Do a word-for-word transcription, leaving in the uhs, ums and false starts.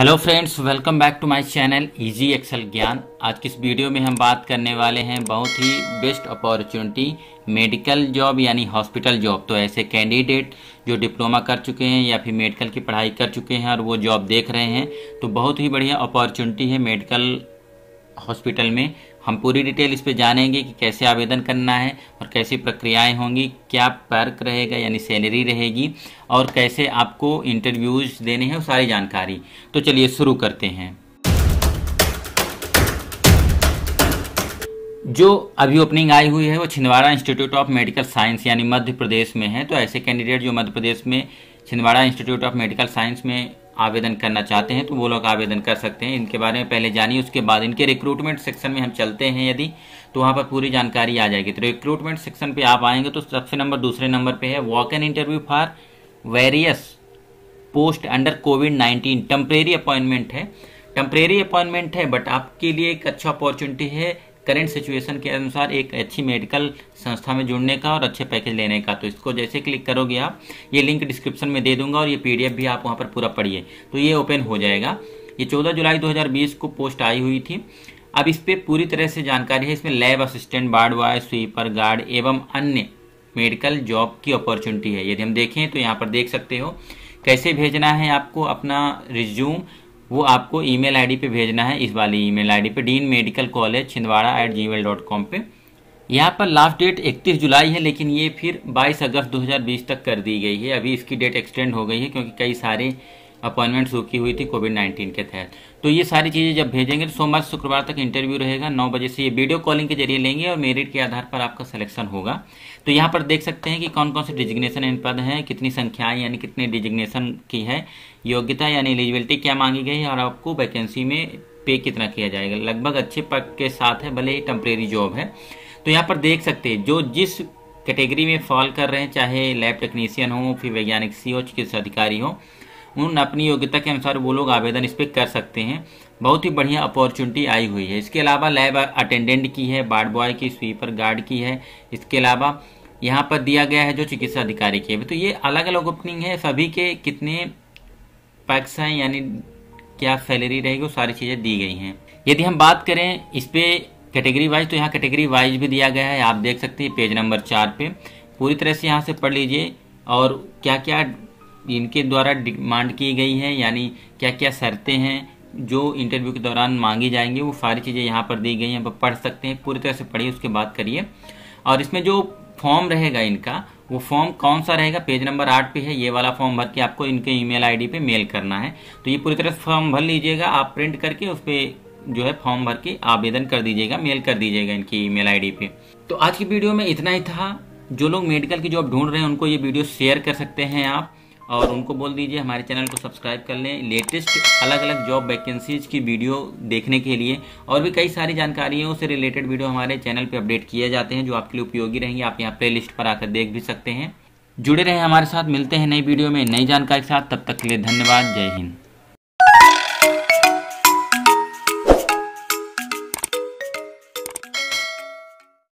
Hello friends, welcome back to my channel easy Excel Gyan. आज की इस वीडियो में हम बात करने वाले हैं बहुत ही बेस्ट अपॉर्चुनिटी मेडिकल जॉब यानी हॉस्पिटल जॉब। तो ऐसे कैंडिडेट जो डिप्लोमा कर चुके हैं या फिर मेडिकल की पढ़ाई कर चुके हैं और वो जॉब देख रहे हैं, तो बहुत ही बढ़िया अपॉर्चुनिटी है मेडिकल हॉस्पिटल में। हम पूरी डिटेल इस पे जानेंगे कि कैसे आवेदन करना है और कैसी प्रक्रियाएं होंगी, क्या पर्क रहेगा यानी सैलरी रहेगी और कैसे आपको इंटरव्यूज देने हैं, वो सारी जानकारी। तो चलिए शुरू करते हैं। जो अभी ओपनिंग आई हुई है वो Chhindwara institute of medical science यानी मध्य प्रदेश में है। तो ऐसे कैंडिडेट जो मध्य प्रदेश में Chhindwara institute of medical science में आवेदन करना चाहते हैं तो वो लोग आवेदन कर सकते हैं। इनके बारे में पहले जानिए, उसके बाद इनके रिक्रूटमेंट सेक्शन में हम चलते हैं यदि, तो वहाँ पर पूरी जानकारी आ जाएगी। तो रिक्रूटमेंट सेक्शन पे आप आएंगे तो सबसे नंबर दूसरे नंबर पे है walk in interview for various post under covid nineteen. Temporary appointment है, टेम्परेरी अपॉइंटमेंट है बट आपके लिए एक अच्छा अपॉर्चुनिटी है करेंट सिचुएशन के अनुसार एक अच्छी मेडिकल संस्था में जुड़ने का और अच्छे पैकेज लेने का। तो इसको जैसे क्लिक करोगे आप, ये लिंक डिस्क्रिप्शन में दे दूंगा और ये पीडीएफ भी आप वहाँ पर पूरा पढ़िए तो ये ओपन हो जाएगा। ये चौदह जुलाई दो हज़ार बीस को पोस्ट आई हुई थी। अब इस पर पूरी तरह से जानकारी है। इसमें lab assistant, ward boy, sweeper, guard एवं अन्य मेडिकल जॉब की अपॉर्चुनिटी है। यदि हम देखें तो यहाँ पर देख सकते हो कैसे भेजना है आपको अपना रिज्यूम। वो आपको ईमेल आईडी पे भेजना है, इस वाली ईमेल आईडी पे dean medical college Chhindwara at gmail dot com पे। यहाँ पर लास्ट डेट इकतीस जुलाई है लेकिन ये फिर बाईस अगस्त दो हज़ार बीस तक कर दी गई है। अभी इसकी डेट एक्सटेंड हो गई है क्योंकि कई सारे अपॉइंटमेंट्स रुकी हुई थी कोविड नाइन्टीन के तहत। तो ये सारी चीज़ें जब भेजेंगे तो सोमवार शुक्रवार तक इंटरव्यू रहेगा। नौ बजे से ये वीडियो कॉलिंग के जरिए लेंगे और मेरिट के आधार पर आपका सिलेक्शन होगा। तो यहाँ पर देख सकते हैं कि कौन कौन से डिजिग्नेशन इन पद हैं, कितनी संख्याएं यानी कितने डिजिग्नेशन की है, योग्यता यानी एलिजिबिलिटी क्या मांगी गई है और आपको वैकेंसी में पे कितना किया जाएगा। लगभग अच्छे पद के साथ है, भले ही टेम्परेरी जॉब है। तो यहाँ पर देख सकते हैं जो जिस कैटेगरी में फॉल कर रहे हैं, चाहे लैब टेक्नीशियन हो, फिर वैज्ञानिक सी हो, चिकित्सा अधिकारी हो, उन अपनी योग्यता के अनुसार वो लोग आवेदन इस पर कर सकते हैं। बहुत ही बढ़िया अपॉर्चुनिटी आई हुई है। इसके अलावा लैब अटेंडेंट की है, वार्ड बॉय की, स्वीपर गार्ड की है। इसके अलावा यहाँ पर दिया गया है जो चिकित्सा अधिकारी की है। तो ये अलग अलग ओपनिंग है, सभी के कितने पैक्स हैं यानी क्या सैलरी रहेगी, वो सारी चीज़ें दी गई हैं। यदि हम बात करें इस पर कैटेगरी वाइज, तो यहाँ कैटेगरी वाइज भी दिया गया है, आप देख सकते हैं पेज नंबर चार पे। पूरी तरह से यहाँ से पढ़ लीजिए और क्या क्या इनके द्वारा डिमांड की गई है यानी क्या क्या शर्तें हैं जो इंटरव्यू के दौरान मांगी जाएंगी, वो सारी चीज़ें यहाँ पर दी गई हैं। आप पढ़ सकते हैं, पूरी तरह से पढ़िए उसके बाद करिए। और इसमें जो फॉर्म रहेगा इनका, वो फॉर्म कौन सा रहेगा, पेज नंबर आठ पे है। ये वाला फॉर्म भर के आपको इनके ईमेल आईडी पे मेल करना है। तो ये पूरी तरह से फॉर्म भर लीजिएगा, आप प्रिंट करके उस पर जो है फॉर्म भर के आवेदन कर दीजिएगा, मेल कर दीजिएगा इनकी ईमेल आईडी पे। तो आज की वीडियो में इतना ही था। जो लोग मेडिकल की जॉब ढूंढ रहे हैं उनको ये वीडियो शेयर कर सकते हैं आप, और उनको बोल दीजिए हमारे चैनल को सब्सक्राइब कर लें लेटेस्ट अलग अलग जॉब वैकेंसीज की वीडियो देखने के लिए। और भी कई सारी जानकारियों से रिलेटेड वीडियो हमारे चैनल पे अपडेट किए जाते हैं जो आपके लिए उपयोगी रहेंगे। आप यहाँ प्ले लिस्ट पर आकर देख भी सकते हैं। जुड़े रहें हमारे साथ, मिलते हैं नई वीडियो में नई जानकारी के साथ। तब तक के लिए धन्यवाद, जय हिंद।